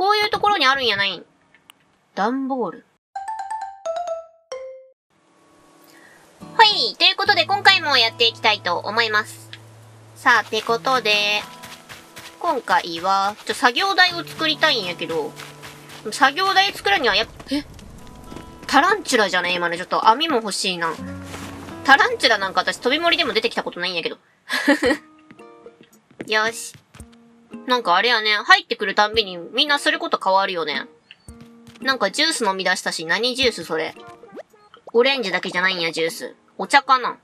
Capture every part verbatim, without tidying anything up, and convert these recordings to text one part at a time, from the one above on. こういうところにあるんやないん。段ボール。はい。ということで、今回もやっていきたいと思います。さあ、てことで、今回は、ちょ、作業台を作りたいんやけど、作業台作るにはやっぱ、えタランチュラじゃね今ね。ちょっと網も欲しいな。タランチュラなんか私飛び森でも出てきたことないんやけど。よし。なんかあれやね、入ってくるたんびにみんなすること変わるよね。なんかジュース飲み出したし、何ジュースそれ。オレンジだけじゃないんや、ジュース。お茶かな。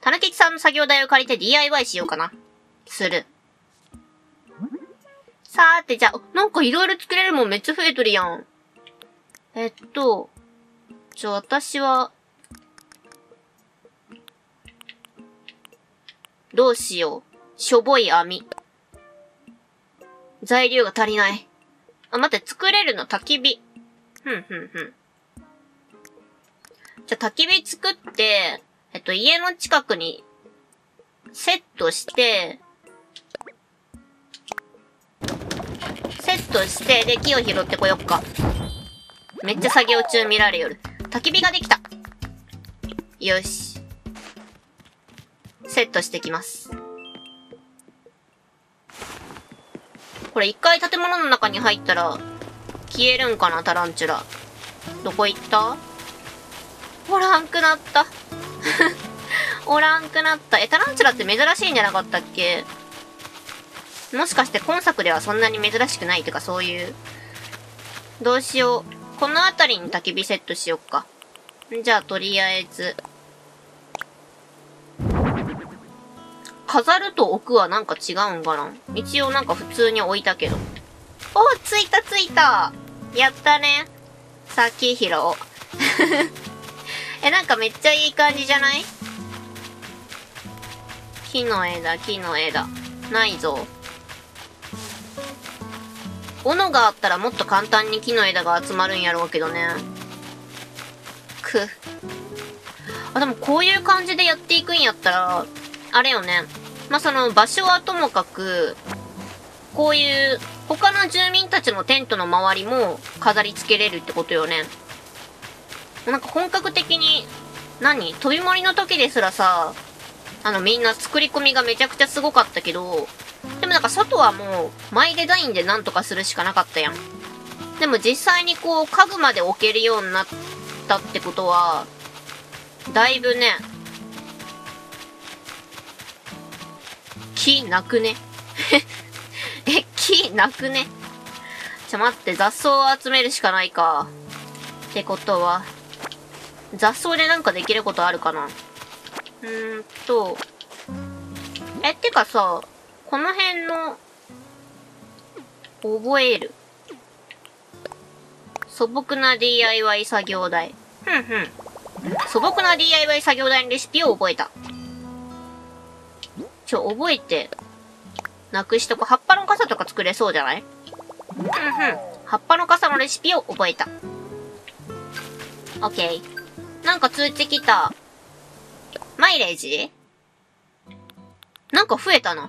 たぬきちさんの作業台を借りて ディーアイワイ しようかな。する。さーて、じゃあ、なんかいろいろ作れるもんめっちゃ増えとるやん。えっと、ちょ、私は、どうしよう。しょぼい網。材料が足りない。あ、待って、作れるの、焚き火。ふんふんふん。じゃあ、焚き火作って、えっと、家の近くに、セットして、セットして、で、木を拾ってこよっか。めっちゃ作業中見られよる。焚き火ができた。よし。セットしてきます。これ一回建物の中に入ったら、消えるんかな、タランチュラ。どこ行った？おらんくなった。おらんくなった。え、タランチュラって珍しいんじゃなかったっけ？もしかして今作ではそんなに珍しくないとかそういう。どうしよう。この辺りに焚き火セットしよっか。じゃあとりあえず。飾ると置くはなんか違うんかな？一応なんか普通に置いたけど。お、ついたついた！やったね。さあ、木拾おう。え、なんかめっちゃいい感じじゃない？木の枝、木の枝。ないぞ。斧があったらもっと簡単に木の枝が集まるんやろうけどね。く。あ、でもこういう感じでやっていくんやったら、あれよね。まあ、その場所はともかく、こういう他の住民たちのテントの周りも飾り付けれるってことよね。なんか本格的に、何？飛び森の時ですらさ、あのみんな作り込みがめちゃくちゃすごかったけど、でもなんか外はもう、マイデザインでなんとかするしかなかったやん。でも実際にこう、家具まで置けるようになったってことは、だいぶね、木なくねえ、木なくねちょ、待って、雑草を集めるしかないか。ってことは、雑草でなんかできることあるかな？うーんと、え、ってかさ、この辺の、覚える。素朴な ディーアイワイ 作業台。ふんふん。素朴な ディーアイワイ 作業台のレシピを覚えた。ちょ、覚えて、なくしとこ。葉っぱの傘とか作れそうじゃない？ふんふん。葉っぱの傘のレシピを覚えた。オッケー。なんか通知来た。マイレージ？なんか増えたな。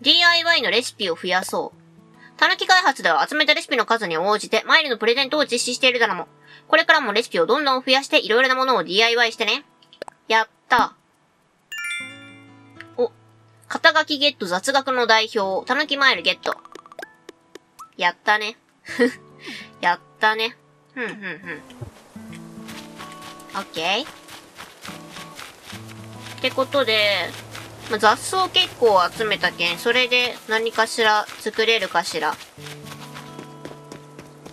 ディーアイワイ のレシピを増やそう。たぬき開発では集めたレシピの数に応じてマイルのプレゼントを実施しているからも。これからもレシピをどんどん増やしていろいろなものを ディーアイワイ してね。やった。お。肩書きゲット雑学の代表。たぬきマイルゲット。やったね。やったね。ふんふんふん。オッケー。ってことで、雑草結構集めたけん、それで何かしら作れるかしら。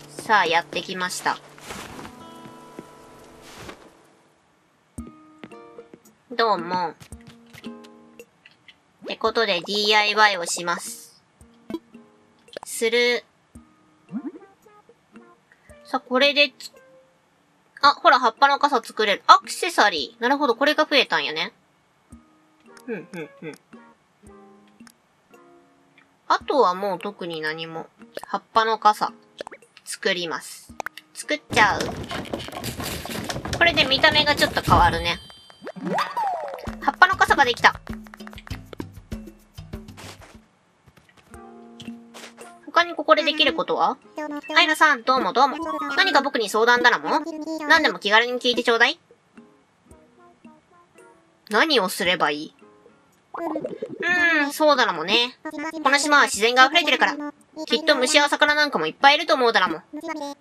さあ、やってきました。どうも。ってことで ディーアイワイ をします。する。さあ、これでつ、あ、ほら、葉っぱの傘作れる。アクセサリー。なるほど、これが増えたんやね。うんうんうん。あとはもう特に何も。葉っぱの傘。作ります。作っちゃう。これで見た目がちょっと変わるね。葉っぱの傘ができた。他にここでできることは？アイナさん、どうもどうも。何か僕に相談だなも？何でも気軽に聞いてちょうだい。何をすればいい？うーん、そうだなもね。この島は自然が溢れてるから。きっと虫や魚なんかもいっぱいいると思うだなも。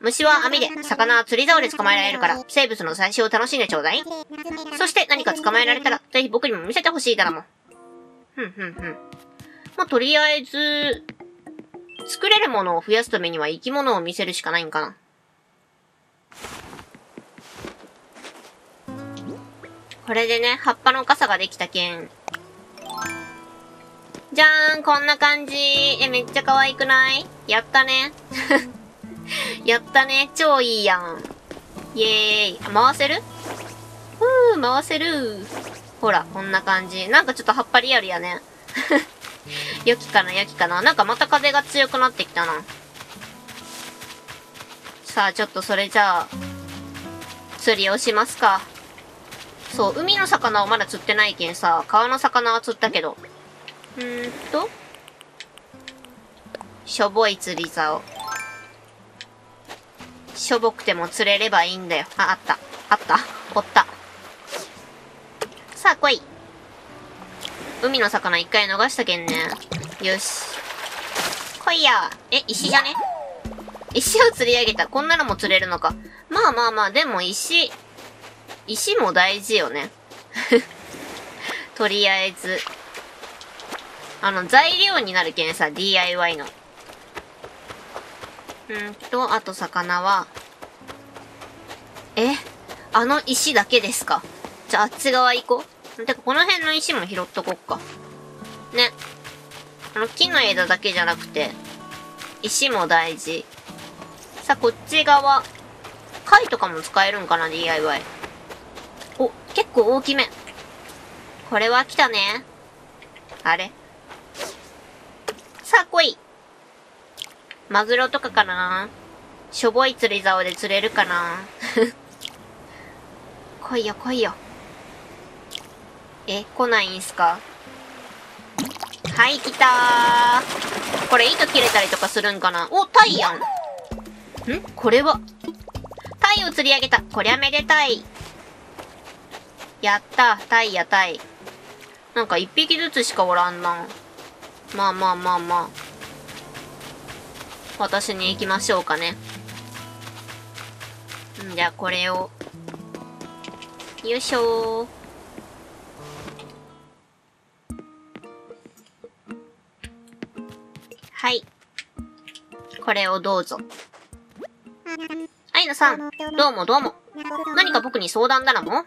虫は網で、魚は釣り竿で捕まえられるから、生物の採集を楽しんでちょうだい。そして何か捕まえられたら、ぜひ僕にも見せてほしいだなも。ふんふんふん。まあ、とりあえず、作れるものを増やすためには生き物を見せるしかないんかな。これでね、葉っぱの傘ができたけん。じゃーん、こんな感じ。え、めっちゃ可愛くない？やったね。やったね。超いいやん。イエーイ。あ、回せる？ふぅ、回せる。ほら、こんな感じ。なんかちょっと葉っぱリアルやね。良きかな、良きかな。なんかまた風が強くなってきたな。さあ、ちょっとそれじゃあ、釣りをしますか。そう、海の魚はまだ釣ってないけんさ、川の魚は釣ったけど。うーんと、しょぼい釣り竿。しょぼくても釣れればいいんだよ。あ、あった。あった。おった。さあ、来い。海の魚一回逃したけんね。よし。来いや。え、石じゃね？石を釣り上げた。こんなのも釣れるのか。まあまあまあ、でも石、石も大事よね。とりあえず。あの、材料になるけんさ、ディーアイワイ の。うんと、あと魚は。え？あの石だけですか？じゃあ、あっち側行こう。てか、この辺の石も拾っとこっか。ね。あの、木の枝だけじゃなくて、石も大事。さあ、こっち側。貝とかも使えるんかな、ディーアイワイ。お、結構大きめ。これは来たね。あれ？さあ、来い。マグロとかかな？しょぼい釣り竿で釣れるかな？来いよ、来いよ。え、来ないんすか？はい、来たー。これ糸切れたりとかするんかな？お、タイやん。ん？これは。タイを釣り上げた。こりゃめでたい。やった、タイやタイ。なんか一匹ずつしかおらんな。まあまあまあまあ。私に行きましょうかね。んじゃあこれを。よいしょー。はい。これをどうぞ。アイナさん、どうもどうも。何か僕に相談だなも？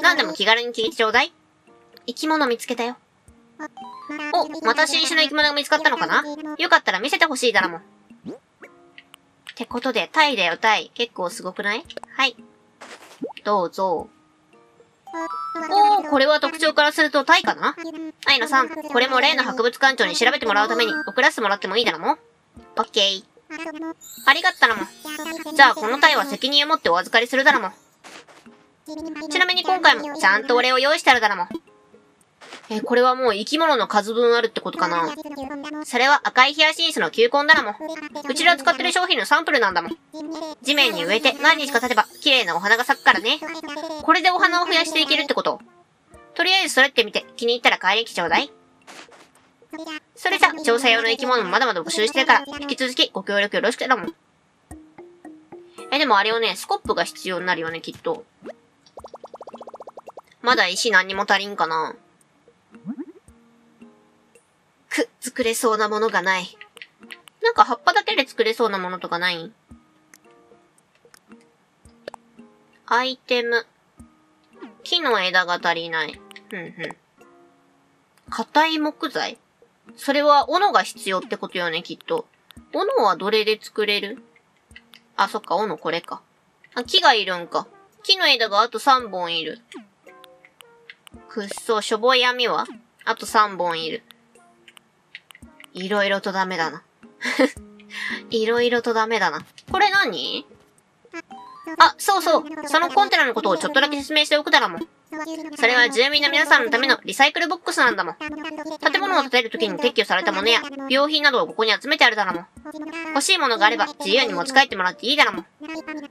何でも気軽に聞いてちょうだい。生き物見つけたよ。お、また新種の生き物が見つかったのかな？よかったら見せてほしいだなもん。ってことで、タイだよ、タイ。結構すごくない？はい。どうぞ。おー、これは特徴からするとタイかな？アイナさん、これも例の博物館長に調べてもらうために送らせてもらってもいいだなもん。オッケー。ありがとうだなもん。じゃあ、このタイは責任を持ってお預かりするだなもん。ちなみに今回も、ちゃんとお礼を用意してあるだなもん。え、これはもう生き物の数分あるってことかな？それは赤いヒヤシンスの球根だなもん。うちで使ってる商品のサンプルなんだもん。地面に植えて何日か経てば綺麗なお花が咲くからね。これでお花を増やしていけるってこと。とりあえずそれってみて気に入ったら買いに来ちょうだい。それじゃ、調査用の生き物もまだまだ募集してるから、引き続きご協力よろしくだもん。え、でもあれをね、スコップが必要になるよね、きっと。まだ石何にも足りんかな。く、作れそうなものがない。なんか葉っぱだけで作れそうなものとかない？アイテム。木の枝が足りない。ふんふん。硬い木材？それは斧が必要ってことよね、きっと。斧はどれで作れる？あ、そっか、斧これか。あ、木がいるんか。木の枝があとさんぼんいる。くっそ、しょぼい網は？あとさんぼんいる。いろいろとダメだな。いろいろとダメだな。これ何？あ、そうそう。そのコンテナのことをちょっとだけ説明しておくだらもん。それは住民の皆さんのためのリサイクルボックスなんだもん。建物を建てるときに撤去されたものや、不用品などをここに集めてあるだろも。欲しいものがあれば自由に持ち帰ってもらっていいだろも。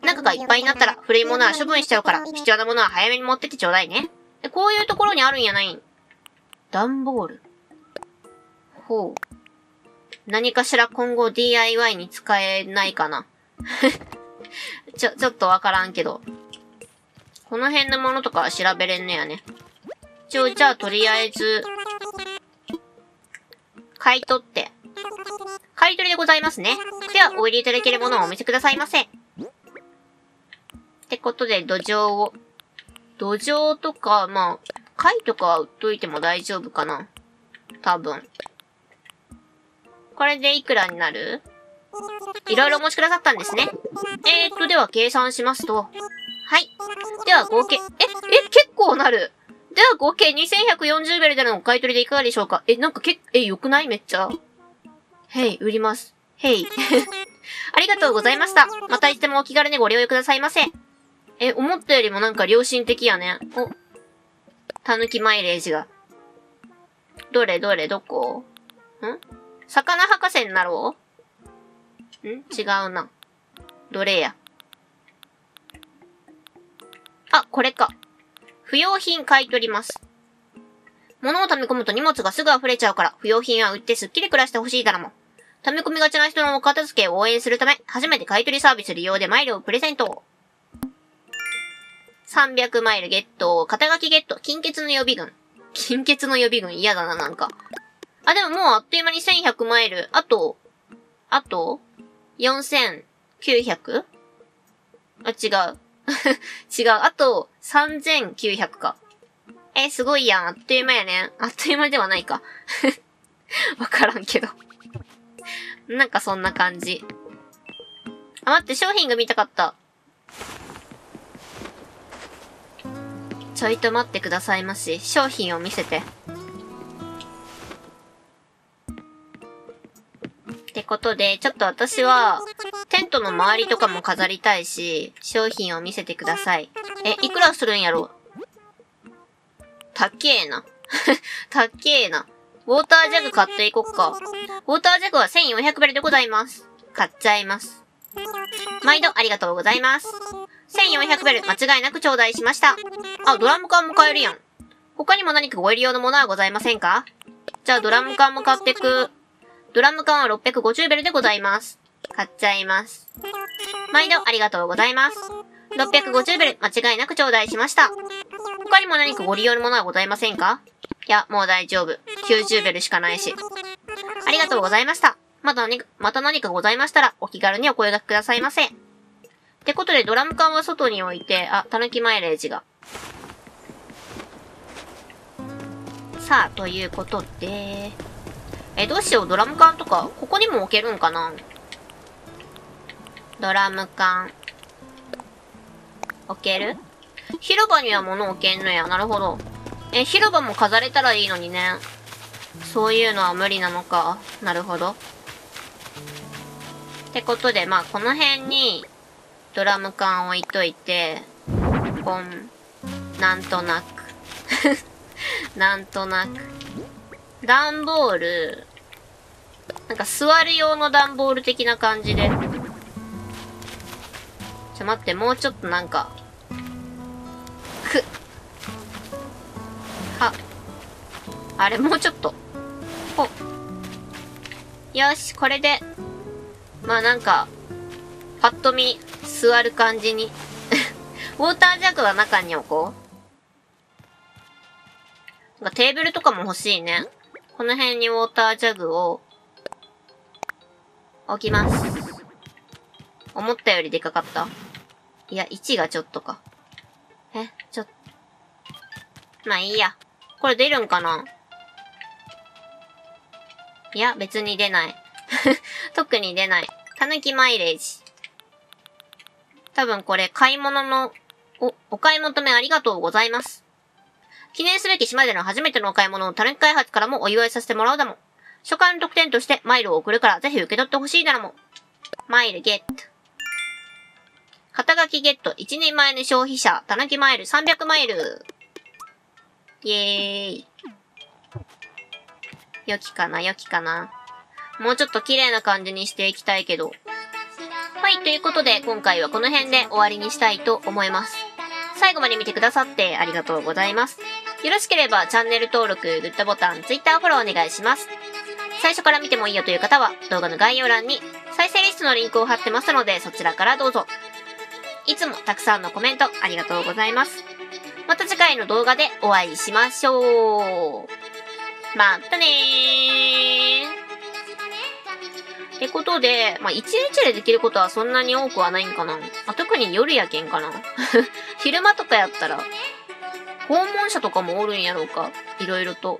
中がいっぱいになったら古いものは処分しちゃうから、必要なものは早めに持ってってちょうだいね。で、こういうところにあるんやないん。段ボール。ほう。何かしら今後 ディーアイワイ に使えないかな。ちょ、ちょっとわからんけど。この辺のものとか調べれんねやね。一応、じゃあとりあえず、買い取って。買い取りでございますね。では、お入れいただけるものをお見せくださいませ。ってことで、土壌を。土壌とか、まあ、貝とかは売っといても大丈夫かな。多分。これでいくらになる？いろいろお持ちくださったんですね。えーっと、では計算しますと。はい。では合計、え、え、結構なる。では合計にせんひゃくよんじゅうベルでのお買い取りでいかがでしょうか？え、なんかけ、え、良くない？めっちゃ。へい、売ります。へい。ありがとうございました。またいつでもお気軽にご利用くださいませ。え、思ったよりもなんか良心的やね。お。たぬきマイレージが。どれどれどこ？ん？魚博士になろう？ん？違うな。どれや。あ、これか。不用品買い取ります。物を溜め込むと荷物がすぐ溢れちゃうから、不用品は売ってすっきり暮らしてほしいだらも。溜め込みがちな人のお片付けを応援するため、初めて買い取りサービス利用でマイルをプレゼント。さんびゃくマイルゲット、肩書きゲット、金欠の予備軍。金欠の予備軍嫌だな、なんか。あ、でももうあっという間にせんひゃくマイル。あと、あと、よんせんきゅうひゃく? あ、違う。違う。あと、さんぜんきゅうひゃくか。え、すごいやん。あっという間やね。あっという間ではないか。わからんけど。なんかそんな感じ。あ、待って、商品が見たかった。ちょいと待ってくださいまし。商品を見せて。ってことで、ちょっと私は、テントの周りとかも飾りたいし、商品を見せてください。え、いくらするんやろ？たけえな。たけえな。ウォータージャグ買っていこっか。ウォータージャグはせんよんひゃくベルでございます。買っちゃいます。毎度ありがとうございます。せんよんひゃくベル間違いなく頂戴しました。あ、ドラム缶も買えるやん。他にも何かご入り用のものはございませんか？じゃあドラム缶も買ってく。ドラム缶はろっぴゃくごじゅうベルでございます。買っちゃいます。毎度ありがとうございます。ろっぴゃくごじゅうベル間違いなく頂戴しました。他にも何かご利用のものはございませんか？いや、もう大丈夫。きゅうじゅうベルしかないし。ありがとうございました。また何か、また何かございましたらお気軽にお声掛けくださいませ。ってことでドラム缶は外に置いて、あ、たぬきマイレージが。さあ、ということで、え、どうしよう、ドラム缶とか、ここにも置けるんかな？ドラム缶。置ける？広場には物置けんのや。なるほど。え、広場も飾れたらいいのにね。そういうのは無理なのか。なるほど。ってことで、まあ、この辺に、ドラム缶置いといて、ポン。なんとなく。なんとなく。段ボール。なんか座る用の段ボール的な感じで。ちょ、待って、もうちょっとなんか。くっ。は。あれ、もうちょっと。ほ。よし、これで。まあなんか、パッと見、座る感じに。ウォータージャグは中に置こう。なんかテーブルとかも欲しいね。この辺にウォータージャグを置きます。思ったよりでかかった？いや、位置がちょっとか。え、ちょっと。まあいいや。これ出るんかな？いや、別に出ない。特に出ない。たぬきマイレージ。多分これ買い物の、お、お買い求めありがとうございます。記念すべき島での初めてのお買い物をタヌキ開発からもお祝いさせてもらうだもん。初回の特典としてマイルを送るからぜひ受け取ってほしいだろもん。マイルゲット。肩書きゲット。いちにんまえの消費者。タヌキマイルさんびゃくマイル。イエーイ。良きかな、良きかな。もうちょっと綺麗な感じにしていきたいけど。はい、ということで今回はこの辺で終わりにしたいと思います。最後まで見てくださってありがとうございます。よろしければチャンネル登録、グッドボタン、ツイッターフォローお願いします。最初から見てもいいよという方は動画の概要欄に再生リストのリンクを貼ってますのでそちらからどうぞ。いつもたくさんのコメントありがとうございます。また次回の動画でお会いしましょう。またねー。ってことで、まあ、一日でできることはそんなに多くはないんかな。まあ、特に夜やけんかな。昼間とかやったら、訪問者とかもおるんやろうか。いろいろと。